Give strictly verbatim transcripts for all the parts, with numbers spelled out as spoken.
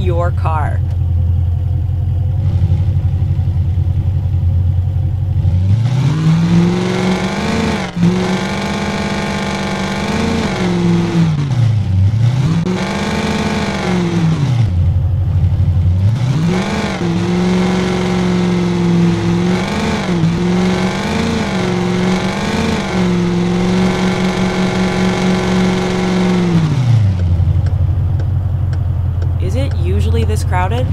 Your car. This crowded?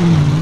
Mm-hmm.